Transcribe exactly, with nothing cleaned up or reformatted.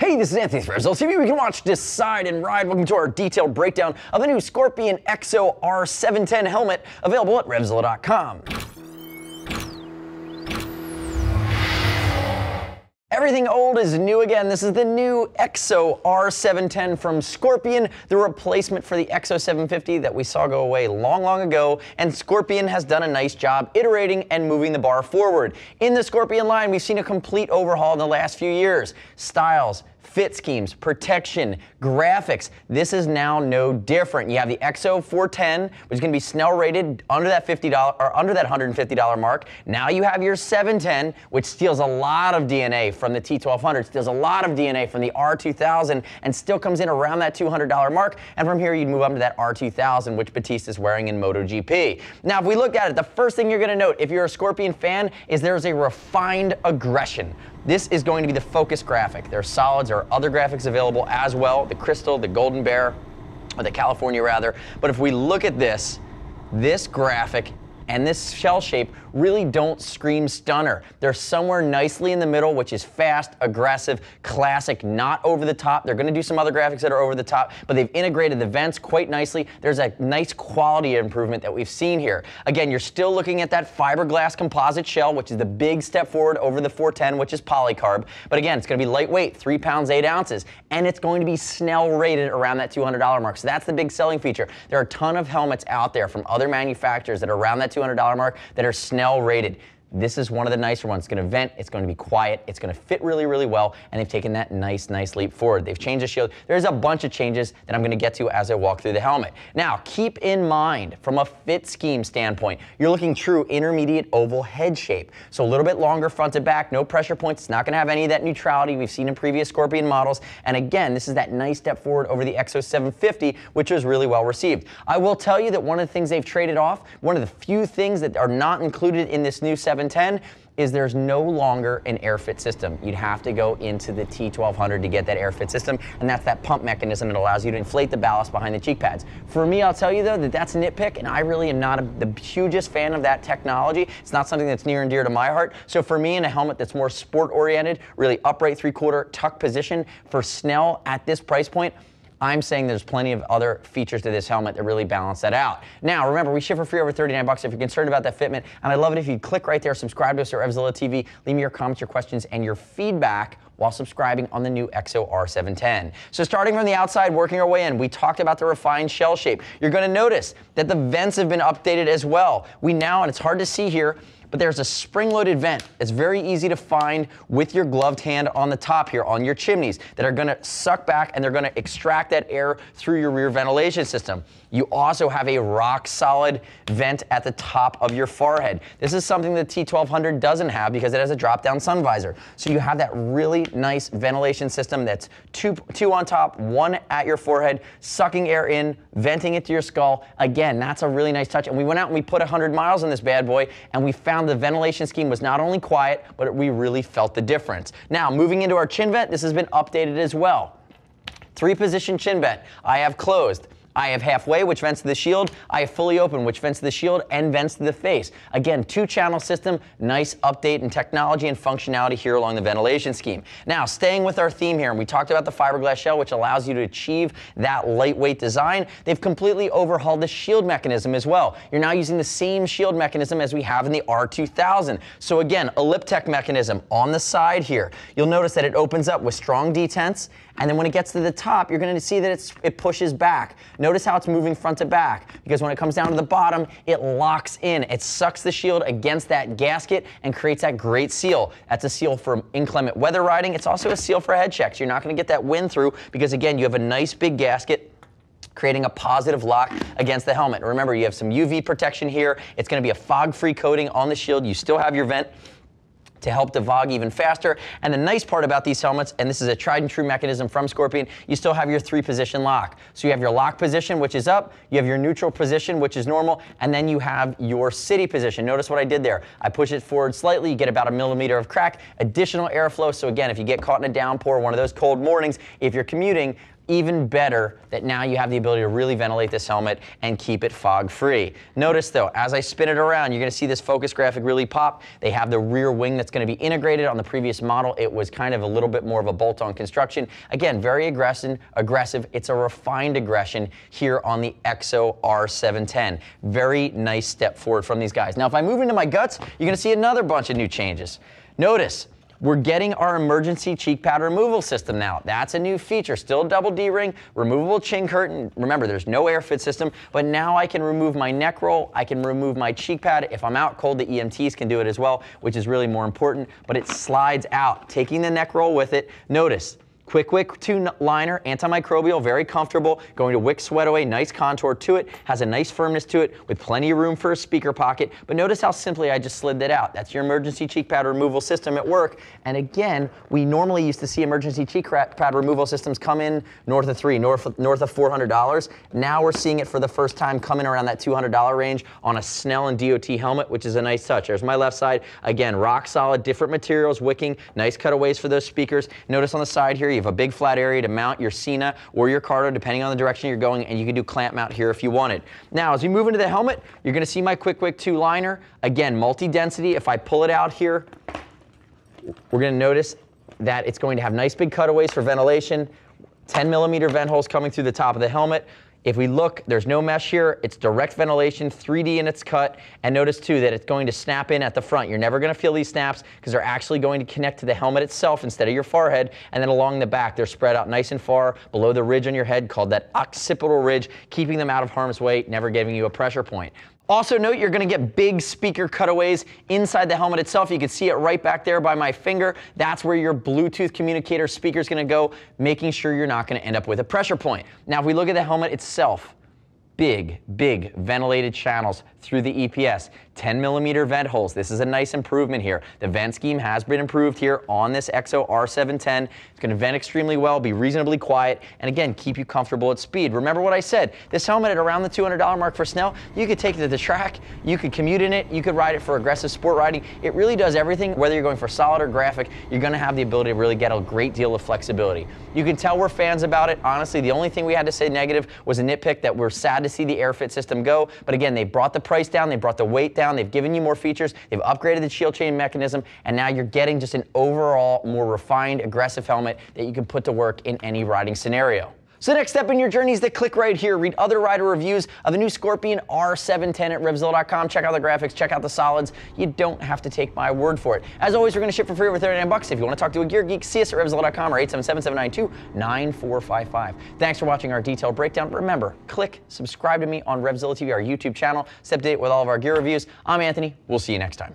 Hey, this is Anthony from RevZilla. We can watch, decide, and ride. Welcome to our detailed breakdown of the new Scorpion E X O R seven ten helmet, available at RevZilla dot com. Everything old is new again. This is the new E X O R seven ten from Scorpion, the replacement for the E X O seven fifty that we saw go away long, long ago, and Scorpion has done a nice job iterating and moving the bar forward. In the Scorpion line, we've seen a complete overhaul in the last few years. Styles, fit schemes, protection, graphics. This is now no different. You have the E X O four ten, which is going to be Snell rated under that fifty dollars or under that one hundred fifty dollar mark. Now you have your seven ten, which steals a lot of D N A from the T twelve hundred, steals a lot of D N A from the R two thousand, and still comes in around that two hundred dollar mark. And from here, you'd move up to that R two thousand, which Batiste is wearing in MotoGP. Now, if we look at it, the first thing you're going to note, if you're a Scorpion fan, is there's a refined aggression. This is going to be the focus graphic. There are solids, there are other graphics available as well, the crystal, the golden bear, or the California rather. But if we look at this, this graphic and this shell shape really don't scream stunner. They're somewhere nicely in the middle, which is fast, aggressive, classic, not over the top. They're gonna do some other graphics that are over the top, but they've integrated the vents quite nicely. There's a nice quality improvement that we've seen here. Again, you're still looking at that fiberglass composite shell, which is the big step forward over the four ten, which is polycarb. But again, it's gonna be lightweight, three pounds, eight ounces, and it's going to be Snell rated around that two hundred dollar mark. So that's the big selling feature. There are a ton of helmets out there from other manufacturers that are around that two hundred dollar mark that are Snell rated. This is one of the nicer ones. It's going to vent, it's going to be quiet, it's going to fit really, really well, and they've taken that nice, nice leap forward. They've changed the shield. There's a bunch of changes that I'm going to get to as I walk through the helmet. Now, keep in mind, from a fit scheme standpoint, you're looking true intermediate oval head shape. So a little bit longer front to back, no pressure points. It's not going to have any of that neutrality we've seen in previous Scorpion models. And again, this is that nice step forward over the E X O seven fifty, which was really well received. I will tell you that one of the things they've traded off, one of the few things that are not included in this new seven ten, is there's no longer an airfit system. You'd have to go into the T twelve hundred to get that airfit system, and that's that pump mechanism that allows you to inflate the ballast behind the cheek pads. For me, I'll tell you though that that's a nitpick, and I really am not a, the hugest fan of that technology. It's not something that's near and dear to my heart. So for me, in a helmet that's more sport-oriented, really upright three-quarter tuck position for Snell at this price point, I'm saying there's plenty of other features to this helmet that really balance that out. Now, remember, we ship for free over thirty-nine bucks if you're concerned about that fitment, and I'd love it if you'd click right there, subscribe to us at RevZilla T V, leave me your comments, your questions, and your feedback while subscribing on the new E X O R seven ten. So starting from the outside, working our way in, we talked about the refined shell shape. You're gonna notice that the vents have been updated as well. We now, and it's hard to see here, but there's a spring-loaded vent. It's very easy to find with your gloved hand on the top here, on your chimneys, that are gonna suck back and they're gonna extract that air through your rear ventilation system. You also have a rock-solid vent at the top of your forehead. This is something the T twelve hundred doesn't have because it has a drop-down sun visor. So you have that really nice ventilation system that's two, two on top, one at your forehead, sucking air in, venting it to your skull. Again, that's a really nice touch. And we went out and we put one hundred miles on this bad boy, and we found the ventilation scheme was not only quiet, but we really felt the difference. Now, moving into our chin vent, this has been updated as well. Three-position chin vent. I have closed. I have halfway, which vents to the shield. I have fully open, which vents to the shield and vents to the face. Again, two-channel system, nice update in technology and functionality here along the ventilation scheme. Now, staying with our theme here, and we talked about the fiberglass shell, which allows you to achieve that lightweight design. They've completely overhauled the shield mechanism as well. You're now using the same shield mechanism as we have in the R two thousand. So again, Elliptec mechanism on the side here. You'll notice that it opens up with strong detents, and then when it gets to the top, you're going to see that it's, it pushes back. Notice how it's moving front to back, because when it comes down to the bottom, it locks in. It sucks the shield against that gasket and creates that great seal. That's a seal for inclement weather riding. It's also a seal for head checks. You're not going to get that wind through because, again, you have a nice big gasket creating a positive lock against the helmet. Remember, you have some U V protection here. It's going to be a fog-free coating on the shield. You still have your vent to help defog even faster. And the nice part about these helmets, and this is a tried and true mechanism from Scorpion, you still have your three position lock. So you have your lock position, which is up, you have your neutral position, which is normal, and then you have your city position. Notice what I did there. I push it forward slightly, you get about a millimeter of crack, additional airflow. So again, if you get caught in a downpour, one of those cold mornings, if you're commuting, even better that now you have the ability to really ventilate this helmet and keep it fog free. Notice though, as I spin it around, you're gonna see this focus graphic really pop. They have the rear wing that's gonna be integrated. On the previous model, it was kind of a little bit more of a bolt-on construction. Again, very aggressive, aggressive. It's a refined aggression here on the E X O R seven ten. Very nice step forward from these guys. Now, if I move into my guts, you're gonna see another bunch of new changes. Notice, we're getting our emergency cheek pad removal system now. That's a new feature. Still double D-ring, removable chin curtain. Remember, there's no AirFit system, but now I can remove my neck roll, I can remove my cheek pad. If I'm out cold, the E M Ts can do it as well, which is really more important, but it slides out, taking the neck roll with it. Notice, Quick Wick two-liner, antimicrobial, very comfortable, going to wick sweat away, nice contour to it, has a nice firmness to it with plenty of room for a speaker pocket, but notice how simply I just slid that out. That's your emergency cheek pad removal system at work, and again, we normally used to see emergency cheek pad removal systems come in north of three, north, north of four hundred dollars. Now we're seeing it for the first time coming around that two hundred dollar range on a Snell and D O T helmet, which is a nice touch. There's my left side. Again, rock solid, different materials, wicking, nice cutaways for those speakers. Notice on the side here, you have a big flat area to mount your Sena or your Cardo depending on the direction you're going, and you can do clamp mount here if you wanted. Now as we move into the helmet, you're going to see my Quick Wick two-liner. Again, multi-density. If I pull it out here, we're going to notice that it's going to have nice big cutaways for ventilation, ten millimeter vent holes coming through the top of the helmet. If we look, there's no mesh here, it's direct ventilation, three D in its cut, and notice too that it's going to snap in at the front. You're never going to feel these snaps because they're actually going to connect to the helmet itself instead of your forehead, and then along the back they're spread out nice and far below the ridge on your head called that occipital ridge, keeping them out of harm's way, never giving you a pressure point. Also note, you're going to get big speaker cutaways inside the helmet itself. You can see it right back there by my finger. That's where your Bluetooth communicator speaker is going to go, making sure you're not going to end up with a pressure point. Now, if we look at the helmet itself, big, big ventilated channels through the E P S, ten millimeter vent holes. This is a nice improvement here. The vent scheme has been improved here on this E X O R seven ten. It's going to vent extremely well, be reasonably quiet, and again, keep you comfortable at speed. Remember what I said, this helmet at around the two hundred dollar mark for Snell, you could take it to the track, you could commute in it, you could ride it for aggressive sport riding. It really does everything, whether you're going for solid or graphic, you're going to have the ability to really get a great deal of flexibility. You can tell we're fans about it. Honestly, the only thing we had to say negative was a nitpick that we're sad to see the AirFit system go, but again, they brought the price down, they brought the weight down, they've given you more features, they've upgraded the shield chain mechanism, and now you're getting just an overall more refined, aggressive helmet that you can put to work in any riding scenario. So next step in your journey is to click right here, read other rider reviews of the new Scorpion R seven ten at RevZilla dot com. Check out the graphics, check out the solids. You don't have to take my word for it. As always, we're gonna ship for free over thirty-nine bucks. If you wanna talk to a gear geek, see us at RevZilla dot com or eight seven seven, seven nine two, nine four five five. Thanks for watching our detailed breakdown. Remember, click subscribe to me on RevZilla T V, our YouTube channel. Stay up to date with all of our gear reviews. I'm Anthony, we'll see you next time.